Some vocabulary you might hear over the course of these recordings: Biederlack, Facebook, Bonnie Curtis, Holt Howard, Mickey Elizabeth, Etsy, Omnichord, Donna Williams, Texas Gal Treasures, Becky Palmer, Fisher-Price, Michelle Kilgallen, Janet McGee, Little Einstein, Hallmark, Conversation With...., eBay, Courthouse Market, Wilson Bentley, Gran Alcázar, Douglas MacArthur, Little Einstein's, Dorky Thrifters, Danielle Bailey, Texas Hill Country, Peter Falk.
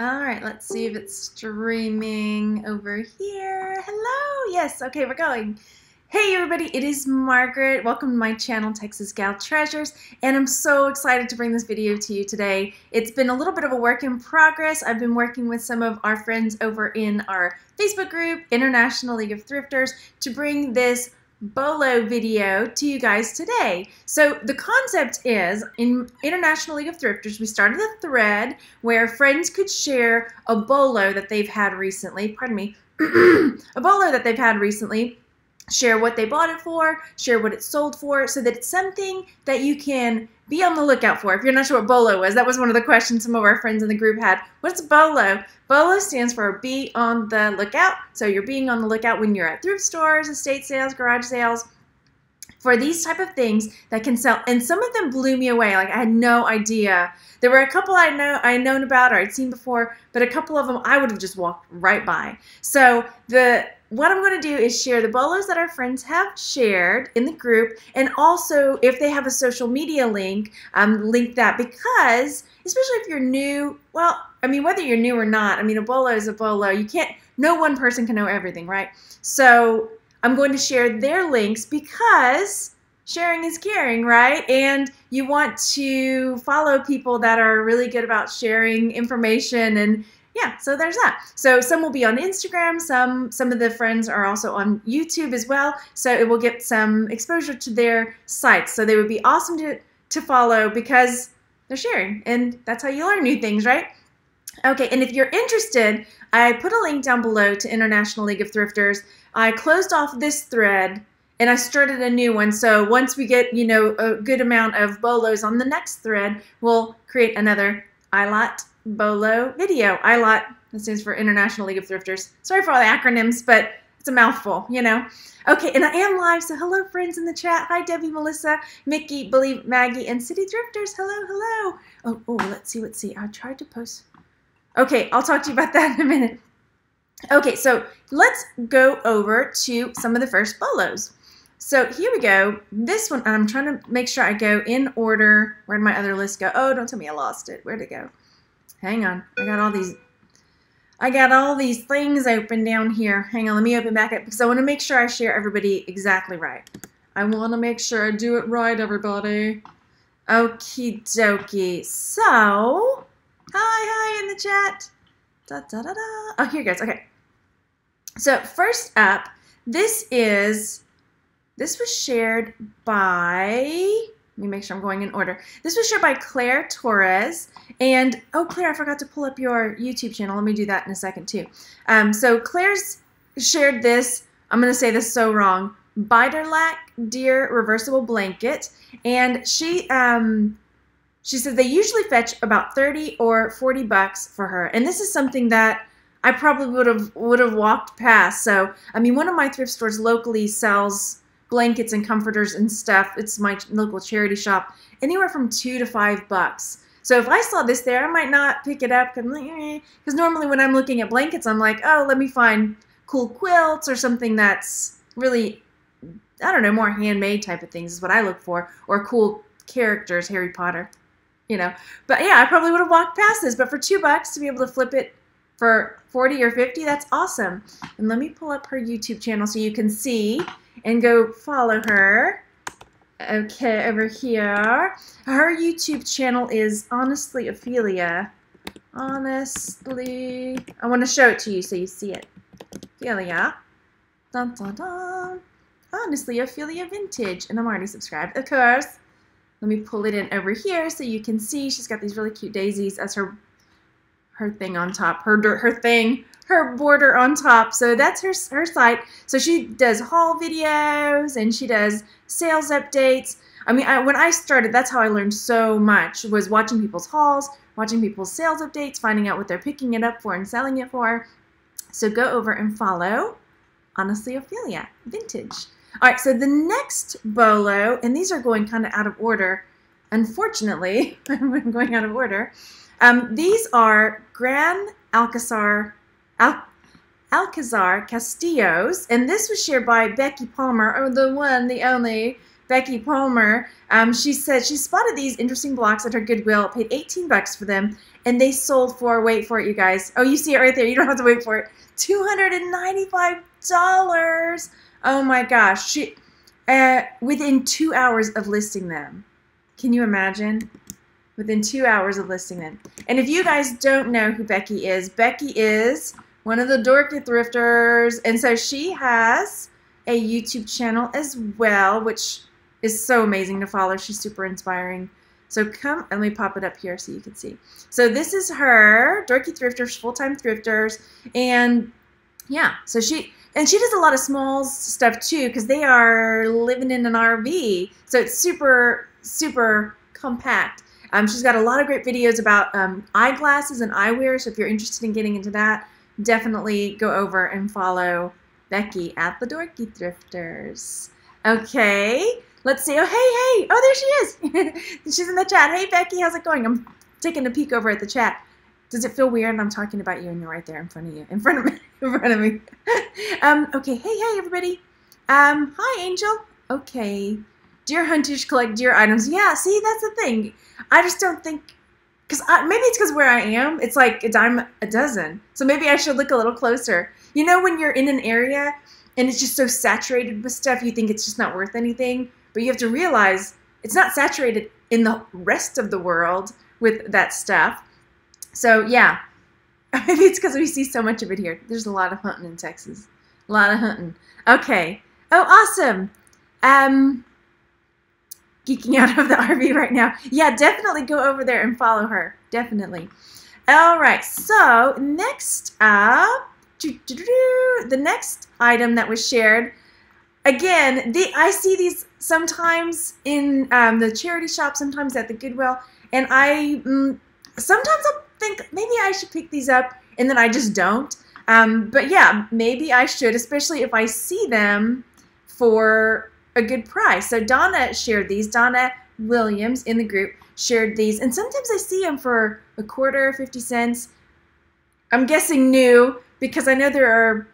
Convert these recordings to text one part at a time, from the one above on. All right, let's see if it's streaming over here. Hello, yes, okay, we're going. Hey everybody, it is Margaret. Welcome to my channel, Texas Gal Treasures, and I'm so excited to bring this video to you today. It's been a little bit of a work in progress. I've been working with some of our friends over in our Facebook group, International League of Thrifters, to bring this BOLO video to you guys today. So the concept is, in International League of Thrifters, we started a thread where friends could share a BOLO that they've had recently, pardon me, a BOLO that they've had recently, share what they bought it for, share what it sold for, so that it's something that you can be on the lookout for. If you're not sure what BOLO is, that was one of the questions some of our friends in the group had. What's BOLO? BOLO stands for be on the lookout. So you're being on the lookout when you're at thrift stores, estate sales, garage sales, for these type of things that can sell. And some of them blew me away. Like, I had no idea. There were a couple I'd known about or I'd seen before, but a couple of them I would have just walked right by. So what I'm going to do is share the BOLOs that our friends have shared in the group, and also if they have a social media link, link that, because especially if you're new, well, I mean, whether you're new or not, I mean, a BOLO is a BOLO. You can't, no one person can know everything, right? So I'm going to share their links because sharing is caring, right? And you want to follow people that are really good about sharing information, and yeah, so there's that. So some will be on Instagram, some of the friends are also on YouTube as well, so it will get some exposure to their sites. So they would be awesome to follow because they're sharing, and that's how you learn new things, right? Okay, and if you're interested, I put a link down below to International League of Thrifters. I closed off this thread and I started a new one, so once we get, you know, a good amount of BOLOs on the next thread, we'll create another ILOT BOLO video. ILOT, that stands for International League of Thrifters. Sorry for all the acronyms, but it's a mouthful, you know. Okay, and I am live, so hello friends in the chat. Hi Debbie, Melissa, Mickey, Believe, Maggie, and City Thrifters. Hello, hello. Oh, let's see. I tried to post. Okay, I'll talk to you about that in a minute. Okay, so let's go over to some of the first BOLOs. So here we go. This one, I'm trying to make sure I go in order. Where did my other list go? Oh, don't tell me I lost it. Where'd it go? Hang on, I got all these things open down here. Hang on, let me open back up because I want to make sure I share everybody exactly right. I want to make sure I do it right, everybody. Okie dokie. So, hi in the chat. Da, da, da, da. Oh, here it goes. Okay. So first up, this was shared by. Let me make sure I'm going in order. This was shared by Claire Torres. And, oh, Claire, I forgot to pull up your YouTube channel. Let me do that in a second, too. So Claire's shared this. I'm going to say this so wrong. Biederlack Deer Reversible Blanket. And she said they usually fetch about 30 or 40 bucks for her. And this is something that I probably would have walked past. So, I mean, one of my thrift stores locally sells blankets and comforters and stuff. It's my local charity shop. Anywhere from $2 to $5. So if I saw this there, I might not pick it up because normally when I'm looking at blankets, I'm like, oh, let me find cool quilts or something that's really, I don't know, more handmade type of things is what I look for, or cool characters, Harry Potter, you know. But yeah, I probably would have walked past this. But for $2 to be able to flip it for 40 or 50, that's awesome. And let me pull up her YouTube channel so you can see and go follow her. Okay, over here. Her YouTube channel is Honestly Ophelia. Honestly, I want to show it to you so you see it. Ophelia. Dun, dun, dun. Honestly Ophelia Vintage. And I'm already subscribed, of course. Let me pull it in over here so you can see. She's got these really cute daisies as her thing on top, her border on top. So that's her site. So she does haul videos and she does sales updates. I mean, when I started, that's how I learned so much, was watching people's hauls, watching people's sales updates, finding out what they're picking it up for and selling it for. So go over and follow Honestly Ophelia Vintage. All right, so the next BOLO, and these are going kind of out of order. Unfortunately, I'm going out of order. These are Gran Alcázar Castillos, and this was shared by Becky Palmer, or the one, the only Becky Palmer, she said she spotted these interesting blocks at her Goodwill, paid 18 bucks for them, and they sold for, wait for it, you guys. Oh, you see it right there. You don't have to wait for it. $295. Oh, my gosh. She, within 2 hours of listing them. Can you imagine? Within 2 hours of listing them. And if you guys don't know who Becky is one of the Dorky Thrifters. And so she has a YouTube channel as well, which is so amazing to follow. She's super inspiring. So come, and let me pop it up here so you can see. So this is her, Dorky Thrifters, full-time thrifters. And yeah, so she does a lot of small stuff too, because they are living in an RV. So it's super, super compact. She's got a lot of great videos about eyeglasses and eyewear. So if you're interested in getting into that, definitely go over and follow Becky at the Dorky Thrifters. Okay, let's see. Oh, hey, oh, there she is. She's in the chat. Hey, Becky, how's it going? I'm taking a peek over at the chat. Does it feel weird? I'm talking about you and you're right there in front of you, in front of me. Okay, hey, everybody. Hi, Angel. Okay. Deer hunters collect deer items. Yeah, see, that's the thing. I just don't think, because maybe it's because where I am, it's like a dime a dozen. So maybe I should look a little closer. You know, when you're in an area and it's just so saturated with stuff, you think it's just not worth anything. But you have to realize it's not saturated in the rest of the world with that stuff. So, yeah, maybe it's because we see so much of it here. There's a lot of hunting in Texas. A lot of hunting. Okay. Oh, awesome. Geeking out of the RV right now. Yeah, definitely go over there and follow her. Definitely. All right. So next up, the next item that was shared. Again, I see these sometimes in the charity shop, sometimes at the Goodwill. And sometimes I think maybe I should pick these up, and then I just don't. But yeah, maybe I should, especially if I see them for a good price. So Donna shared these. Donna Williams in the group shared these, and sometimes I see them for a quarter, 50 cents. I'm guessing new, because I know there are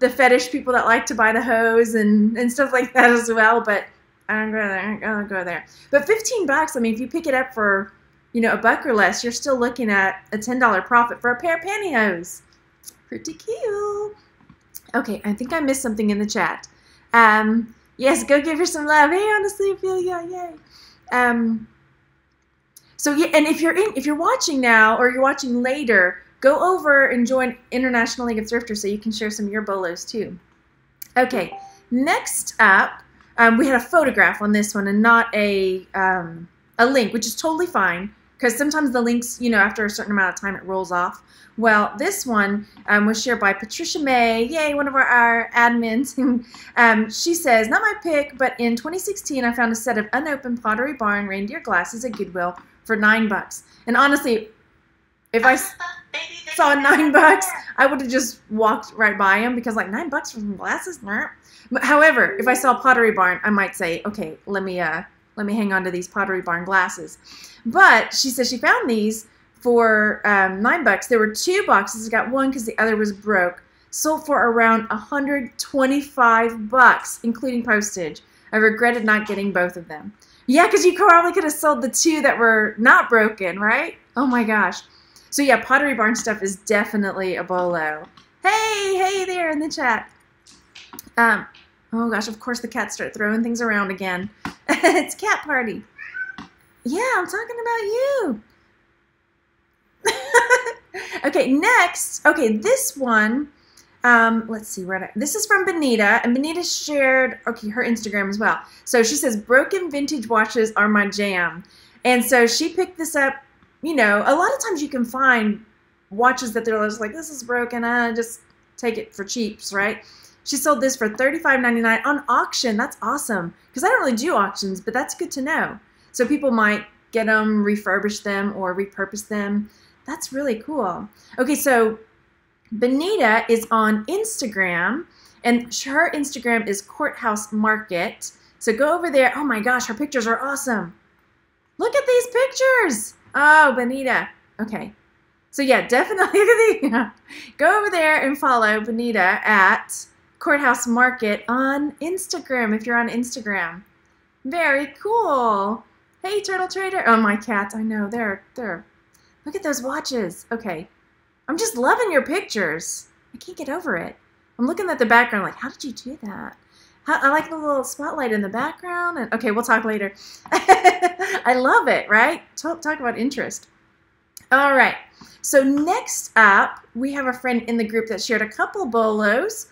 the fetish people that like to buy the hose and stuff like that as well. But I don't go there. I don't go there. But 15 bucks. I mean, if you pick it up for, you know, a buck or less, you're still looking at a $10 profit for a pair of pantyhose. Pretty cute. Okay, I think I missed something in the chat. Yes, go give her some love. Hey, honestly, Ophelia, yay. So yeah, and if you're watching now or you're watching later, go over and join International League of Thrifters so you can share some of your bolos too. Okay, next up, we had a photograph on this one and not a a link, which is totally fine, because sometimes the links, you know, after a certain amount of time it rolls off. Well, this one was shared by Patricia May, yay, one of our admins. She says, not my pick, but in 2016 I found a set of unopened Pottery Barn reindeer glasses at Goodwill for $9. And honestly, if I saw $9, I would have just walked right by them, because like $9 for some glasses? Nah. However, if I saw Pottery Barn, I might say, okay, let me hang on to these Pottery Barn glasses. But she says she found these for $9. There were two boxes. I got one because the other was broke. Sold for around $125, including postage. I regretted not getting both of them. Yeah, because you probably could have sold the two that were not broken, right? Oh, my gosh. So, yeah, Pottery Barn stuff is definitely a bolo. Hey, hey there in the chat. Oh, gosh, of course the cats start throwing things around again. It's cat party. Yeah, I'm talking about you. Okay, next. Okay, this one. Let's see. This is from Benita, and Benita shared, okay, her Instagram as well. So she says, broken vintage watches are my jam. And so she picked this up. You know, a lot of times you can find watches that they're just like, this is broken. I just take it for cheaps, right? She sold this for $35.99 on auction. That's awesome, because I don't really do auctions, but that's good to know. So people might get them, refurbish them, or repurpose them. That's really cool. Okay, so Benita is on Instagram, and her Instagram is Courthouse Market. So go over there. Oh, my gosh, her pictures are awesome. Look at these pictures. Oh, Benita. Okay. So, yeah, definitely go over there and follow Benita at Courthouse Market on Instagram, if you're on Instagram. Very cool. Hey, Turtle Trader. Oh, my cats. I know. They're. Look at those watches. Okay. I'm just loving your pictures. I can't get over it. I'm looking at the background like, how did you do that? I like the little spotlight in the background. And okay, we'll talk later. I love it, right? Talk about interest. All right. So next up, we have a friend in the group that shared a couple bolos.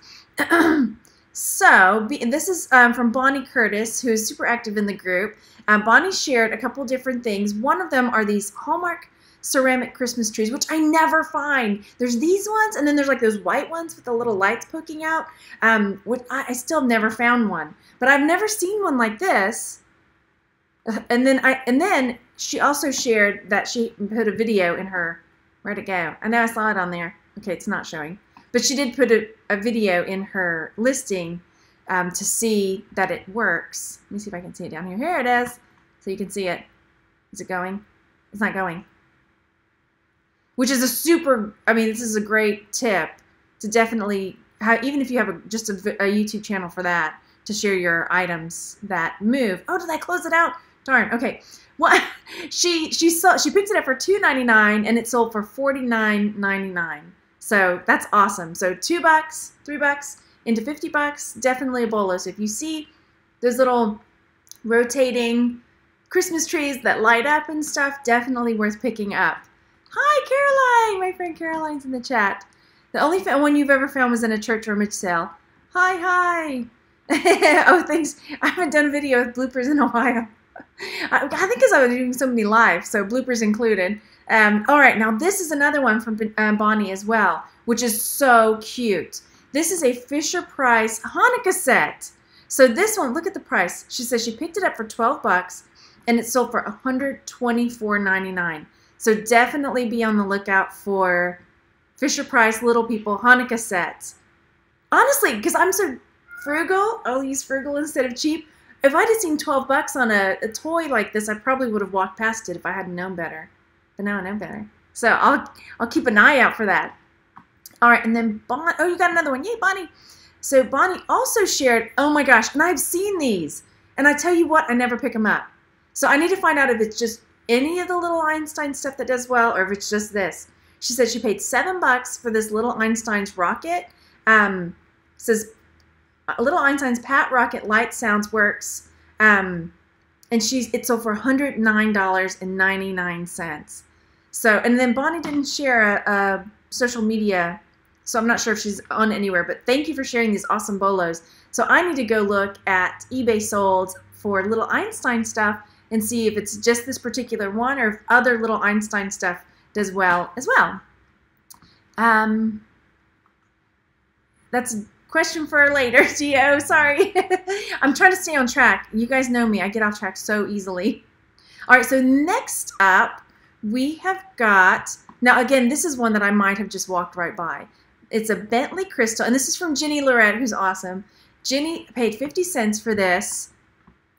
So, and this is from Bonnie Curtis, who is super active in the group. Bonnie shared a couple different things. One of them are these Hallmark ceramic Christmas trees, which I never find. There's these ones, and then there's like those white ones with the little lights poking out. Which I still never found one, but I've never seen one like this. And then she also shared that she put a video in her. Where'd it go? I know I saw it on there. Okay, it's not showing. But she did put a video in her listing to see that it works. Let me see if I can see it down here. Here it is. So you can see it. Is it going? It's not going. Which is a super, I mean, this is a great tip to definitely, even if you have just a YouTube channel for that, to share your items that move. Oh, did I close it out? Darn. Okay. Well, she picked it up for $2.99 and it sold for $49.99. So that's awesome. So $2, $3 into $50, definitely a bolo. So if you see those little rotating Christmas trees that light up and stuff, definitely worth picking up. Hi, Caroline. My friend Caroline's in the chat. The only one you've ever found was in a church rummage sale. Hi. Oh, thanks. I haven't done a video with bloopers in a while. I think because I was doing so many live, so bloopers included. All right, now this is another one from Bonnie as well, which is so cute. This is a Fisher-Price Hanukkah set. So this one, look at the price. She says she picked it up for $12 and it sold for $124.99. So definitely be on the lookout for Fisher-Price Little People Hanukkah sets. Honestly, because I'm so frugal, I'll use frugal instead of cheap. If I'd have seen $12 on a toy like this, I probably would have walked past it if I hadn't known better. But now I know better. So I'll keep an eye out for that. All right, and then Bonnie. Oh, you got another one. Yay, Bonnie. So Bonnie also shared, oh, my gosh, and I've seen these. And I tell you what, I never pick them up. So I need to find out if it's just any of the Little Einstein stuff that does well or if it's just this. She said she paid $7 for this Little Einstein's rocket. Says, Little Einstein's Pat Rocket Light Sounds Works, and it sold for $109.99. So, and then Bonnie didn't share a social media, so I'm not sure if she's on anywhere, but thank you for sharing these awesome bolos. So I need to go look at eBay solds for Little Einstein stuff and see if it's just this particular one or if other Little Einstein stuff does well as well. That's question for later, Gio. Sorry. I'm trying to stay on track. You guys know me. I get off track so easily. All right, so next up we have got, now again, this is one that I might have just walked right by. It's a Bentley Crystal, and this is from Jenny Lorette, who's awesome. Jenny paid 50 cents for this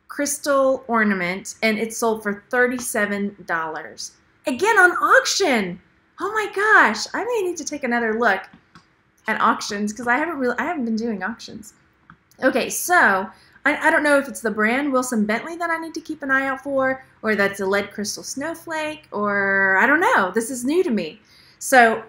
crystal ornament, and it sold for $37. Again, on auction. Oh my gosh. I may need to take another look at auctions, because I haven't been doing auctions. Okay, so I don't know if it's the brand Wilson Bentley that I need to keep an eye out for, or that's a lead crystal snowflake, or I don't know. This is new to me. So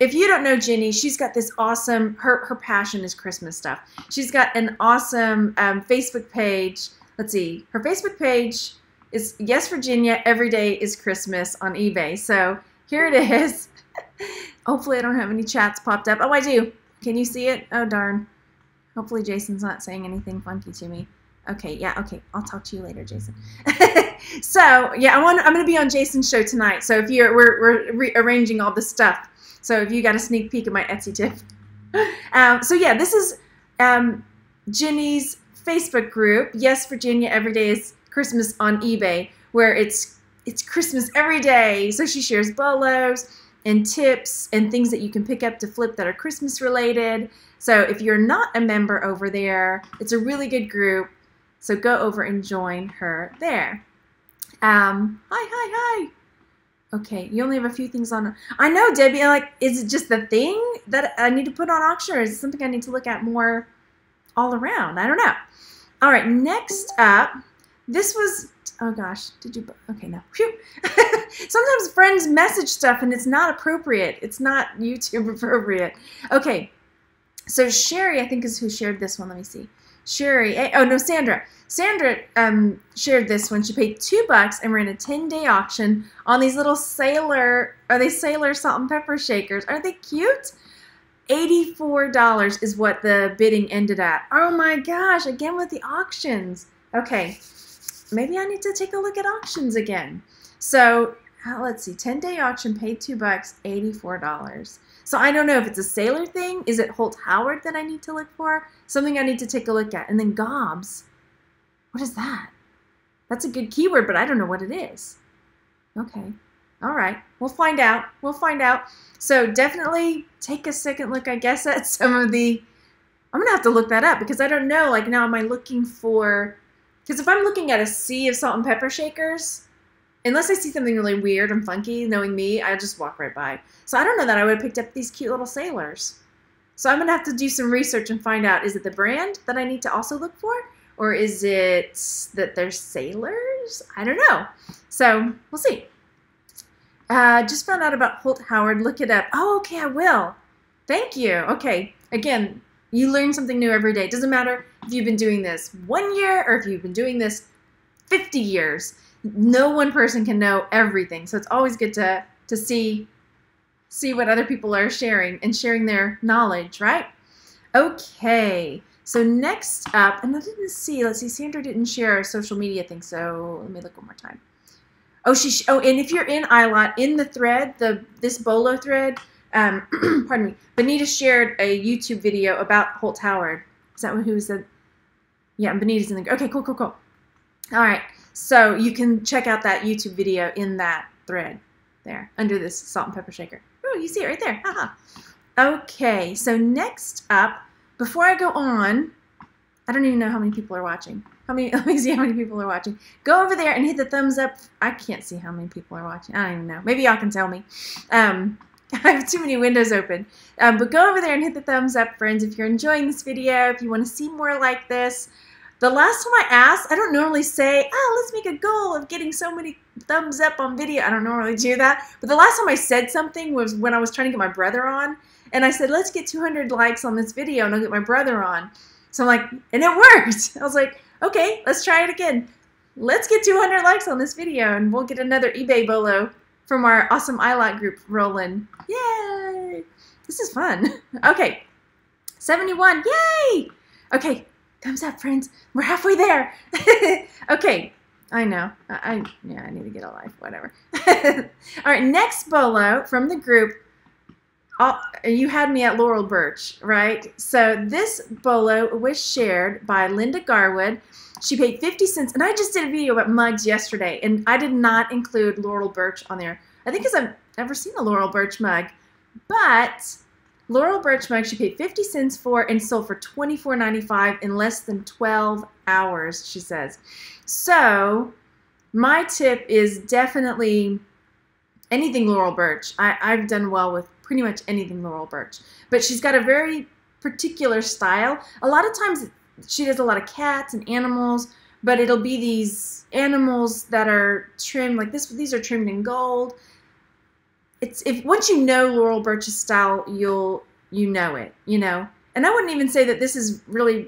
if you don't know Jenny, she's got this awesome, her passion is Christmas stuff. She's got an awesome Facebook page. Let's see, her Facebook page is Yes Virginia Everyday is Christmas on eBay. So here it is. Hopefully I don't have any chats popped up. Oh, I do. Can you see it? Oh, darn. Hopefully Jason's not saying anything funky to me. Okay, yeah, okay. I'll talk to you later, Jason. So, yeah, I'm going to be on Jason's show tonight. So if you're, we're rearranging all this stuff. So if you got a sneak peek at my Etsy tip. So, yeah, this is Jenny's Facebook group, Yes, Virginia, Everyday is Christmas on eBay, where it's Christmas every day. So she shares bolos and tips and things that you can pick up to flip that are Christmas related. So if you're not a member over there, it's a really good group. So go over and join her there. Hi. Okay, you only have a few things on. I know, Debbie, I'm like, is it just the thing that I need to put on auction, or is it something I need to look at more all around? I don't know. All right, next up, This was, oh gosh, did you, okay, no. Phew. Sometimes friends message stuff and it's not appropriate. It's not YouTube appropriate. Okay, so Sherry, I think, is who shared this one. Let me see. Sherry, oh no, Sandra. Sandra shared this one. She paid $2 and ran a 10-day auction on these little sailor, are they sailor salt and pepper shakers? Aren't they cute? $84 is what the bidding ended at. Oh my gosh, again with the auctions. Okay, maybe I need to take a look at auctions again. So let's see, 10-day auction, paid $2, $84. So I don't know if it's a sailor thing. Is it Holt Howard that I need to look for? Something I need to take a look at. And then gobs. What is that? That's a good keyword, but I don't know what it is. Okay. All right. We'll find out. We'll find out. So definitely take a second look, I guess, at some of the... I'm going to have to look that up because I don't know. Like now am I looking for... Because if I'm looking at a sea of salt and pepper shakers... Unless I see something really weird and funky, knowing me, I just walk right by. So I don't know that I would have picked up these cute little sailors. So I'm going to have to do some research and find out, is it the brand that I need to also look for? Or is it that they're sailors? I don't know. So we'll see. Just found out about Holt Howard. Look it up. Oh, okay, I will. Thank you. Okay, again, you learn something new every day. It doesn't matter if you've been doing this 1 year or if you've been doing this 50 years. No one person can know everything, so it's always good to see what other people are sharing and sharing their knowledge, right? Okay, so next up, and I didn't see, let's see, Sandra didn't share a social media thing, so let me look one more time. Oh, and if you're in iLot, in the thread, this BOLO thread, pardon me, Benita shared a YouTube video about Holt Howard. Is that who said? Yeah, Benita's in the, okay, cool, cool, cool. All right. So you can check out that YouTube video in that thread there under this salt and pepper shaker. Oh, you see it right there. Haha. Okay, so next up, before I go on, I don't even know how many people are watching. Let me see how many people are watching. Go over there and hit the thumbs up. I can't see how many people are watching. I don't even know. Maybe y'all can tell me. I have too many windows open. But go over there and hit the thumbs up, friends, if you're enjoying this video, if you want to see more like this. The last time I asked, I don't normally say, oh, let's make a goal of getting so many thumbs up on video. I don't normally do that. But the last time I said something was when I was trying to get my brother on. And I said, let's get 200 likes on this video and I'll get my brother on. So I'm like, and it worked. I was like, okay, let's try it again. Let's get 200 likes on this video and we'll get another eBay bolo from our awesome iLot group rolling. Yay. This is fun. Okay. 71. Yay. Okay. Thumbs up, friends. We're halfway there. Okay. I know. Yeah, I need to get a life. Whatever. All right. Next bolo from the group. You had me at Laurel Burch, right? So this bolo was shared by Linda Garwood. She paid 50 cents. And I just did a video about mugs yesterday, and I did not include Laurel Burch on there. I think because I've never seen a Laurel Burch mug. But... Laurel Burch mug she paid 50 cents for and sold for $24.95 in less than 12 hours, she says. So my tip is definitely anything Laurel Burch. I've done well with pretty much anything Laurel Burch. But she's got a very particular style. A lot of times she does a lot of cats and animals, but it'll be these animals that are trimmed like this. These are trimmed in gold. Once you know Laurel Burch's style, you know it, you know. And I wouldn't even say that this is really,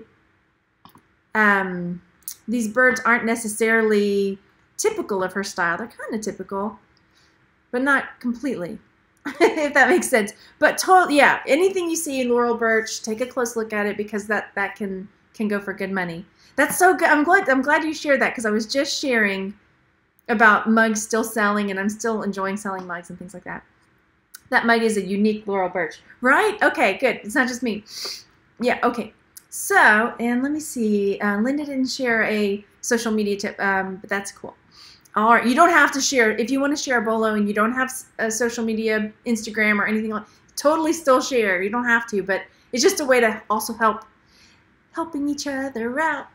these birds aren't necessarily typical of her style. They're kind of typical, but not completely, if that makes sense. But totally, yeah, anything you see in Laurel Burch, take a close look at it because that can go for good money. That's so good. I'm glad you shared that because I was just sharing about mugs still selling, and I'm still enjoying selling mugs and things like that. That mug is a unique Laurel Burch, right? Okay, good. It's not just me. Yeah, okay. So, and let me see. Linda didn't share a social media tip, but that's cool. All right, you don't have to share. If you want to share a bolo and you don't have a social media, Instagram or anything like that, totally still share. You don't have to, but it's just a way to also helping each other out.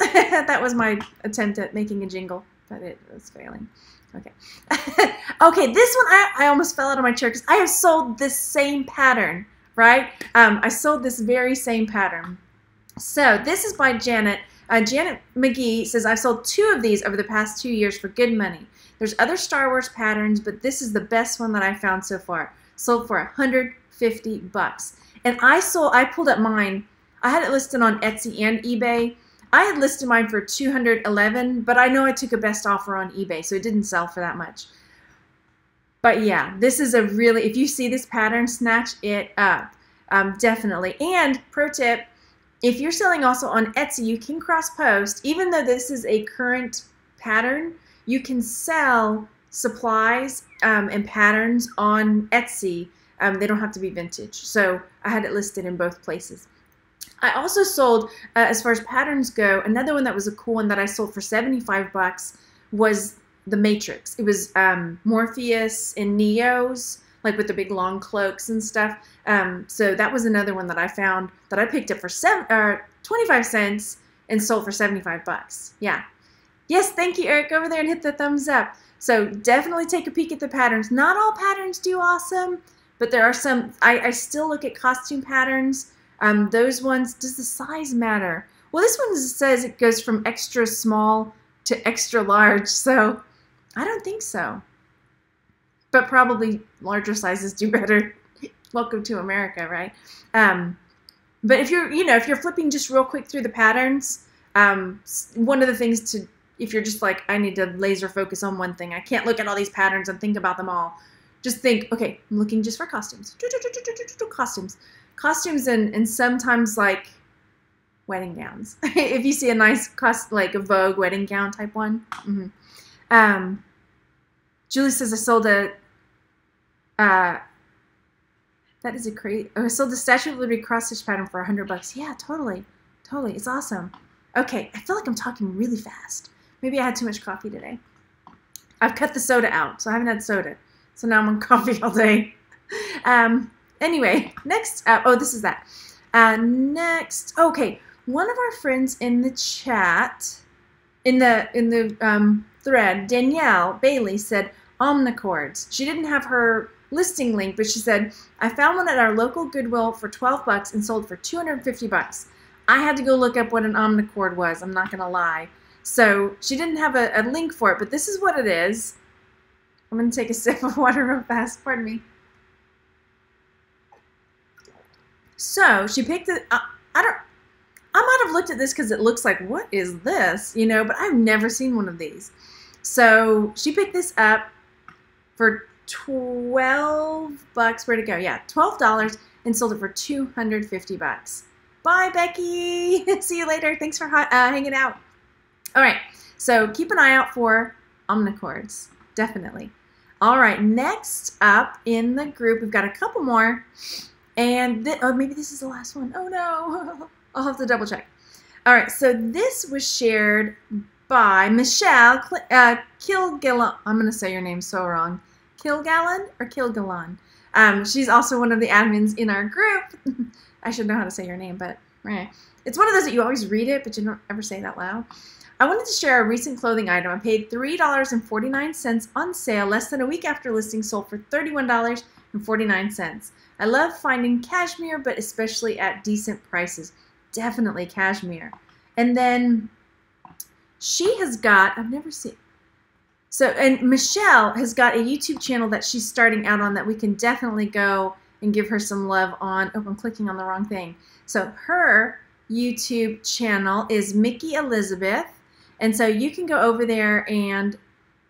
That was my attempt at making a jingle. But it was failing. Okay. Okay, this one, I almost fell out of my chair because I have sold this same pattern, right? I sold this very same pattern. So this is by Janet. Janet McGee says, I've sold 2 of these over the past 2 years for good money. There's other Star Wars patterns, but this is the best one that I found so far. Sold for $150. And I pulled up mine. I had it listed on Etsy and eBay. I had listed mine for $211, but I know I took a best offer on eBay, so it didn't sell for that much. But yeah, this is a really, if you see this pattern, snatch it up, definitely. And pro tip, if you're selling also on Etsy, you can cross post. Even though this is a current pattern, you can sell supplies and patterns on Etsy. They don't have to be vintage. So I had it listed in both places. I also sold, as far as patterns go, another one that was a cool one that I sold for $75 was The Matrix. It was Morpheus and Neo's, like with the big long cloaks and stuff. So that was another one that I found that I picked up for 25 cents and sold for $75. Yeah. Yes, thank you, Eric. Go over there and hit the thumbs up. So definitely take a peek at the patterns. Not all patterns do awesome, but there are some. I still look at costume patterns. Those ones, does the size matter? Well, this one says it goes from extra small to extra large, so I don't think so. But probably larger sizes do better. Welcome to America, right? But if you're, you know, if you're flipping just real quick through the patterns, one of the things to, if you're just like, I need to laser focus on one thing, I can't look at all these patterns and think about them all. Just think, okay, I'm looking just for costumes. Costumes. Costumes and sometimes like wedding gowns. If you see a nice cost, like a Vogue wedding gown type one. Mm-hmm. Julie says, I sold a, that is a crazy, oh, I sold the Statue of Liberty cross-stitch pattern for $100. Yeah, totally. Totally. It's awesome. Okay. I feel like I'm talking really fast. Maybe I had too much coffee today. I've cut the soda out, so I haven't had soda. So now I'm on coffee all day. Anyway, next up, oh, this is that. Next, okay, one of our friends in the chat, in the thread, Danielle Bailey said Omnichords. She didn't have her listing link, but she said, I found one at our local Goodwill for $12 and sold for $250. I had to go look up what an Omnichord was, I'm not going to lie. So she didn't have a link for it, but this is what it is. I'm going to take a sip of water real fast, pardon me. So she picked it up. I might have looked at this because it looks like, what is this? You know, but I've never seen one of these. So she picked this up for $12. Where'd it go? Yeah, $12 and sold it for $250. Bye, Becky. See you later. Thanks for hanging out. All right. So keep an eye out for Omnichords. Definitely. All right. Next up in the group, we've got a couple more. And oh, maybe this is the last one. Oh, no. I'll have to double check. All right. So this was shared by Michelle Kilgallen. I'm going to say your name so wrong. Kilgallen or Kilgallen. She's also one of the admins in our group. I should know how to say your name, but it's one of those that you always read it, but you don't ever say it out loud. I wanted to share a recent clothing item. I paid $3.49 on sale less than a week after listing, sold for $31.49. I love finding cashmere, but especially at decent prices. Definitely cashmere. And then she has got, I've never seen, so, and Michelle has got a YouTube channel that she's starting out on that we can definitely go and give her some love on. Oh, I'm clicking on the wrong thing. So her YouTube channel is Mickey Elizabeth. And so you can go over there and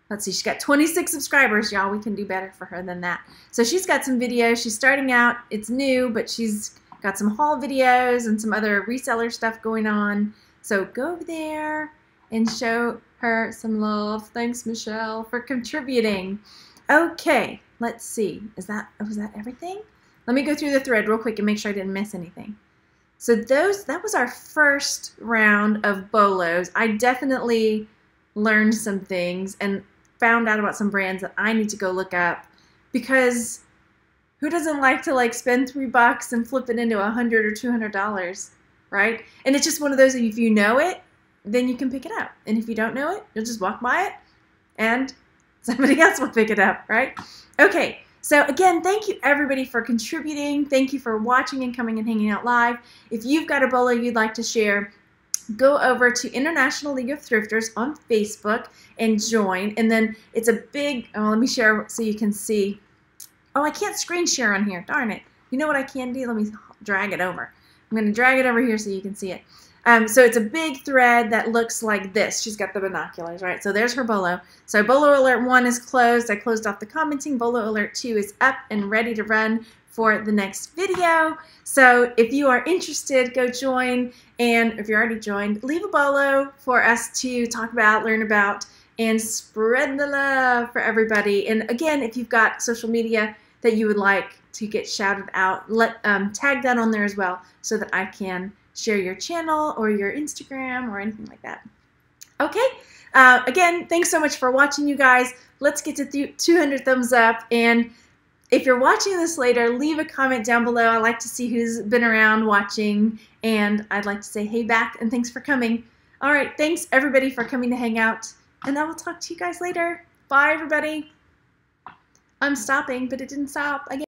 let's see, she's got 26 subscribers, y'all. We can do better for her than that. So she's got some videos. She's starting out. It's new, but she's got some haul videos and some other reseller stuff going on. So go over there and show her some love. Thanks, Michelle, for contributing. Okay, let's see. Is that, was that everything? Let me go through the thread real quick and make sure I didn't miss anything. So those, that was our first round of bolos. I definitely learned some things and found out about some brands that I need to go look up, because who doesn't like to like spend $3 and flip it into $100 or $200, right? And it's just one of those, if you know it, then you can pick it up. And if you don't know it, you'll just walk by it and somebody else will pick it up, right? Okay. So again, thank you everybody for contributing. Thank you for watching and coming and hanging out live. If you've got a bolo you'd like to share, go over to International League of Thrifters on Facebook and join. And then it's a big, oh, let me share so you can see. Oh, I can't screen share on here. Darn it. You know what I can do? Let me drag it over. I'm going to drag it over here so you can see it. So it's a big thread that looks like this. She's got the binoculars, right? So there's her BOLO. So BOLO Alert 1 is closed. I closed off the commenting. BOLO Alert 2 is up and ready to run for the next video. So if you are interested, go join. And if you're already joined, leave a BOLO for us to talk about, learn about, and spread the love for everybody. And again, if you've got social media that you would like to get shouted out, tag that on there as well so that I can share your channel or your Instagram or anything like that. Okay, again, thanks so much for watching, you guys. Let's get to 200 thumbs up, and if you're watching this later, leave a comment down below. I like to see who's been around watching, and I'd like to say hey back and thanks for coming. All right, thanks everybody for coming to hang out, and I will talk to you guys later. Bye everybody. I'm stopping, but it didn't stop. Again.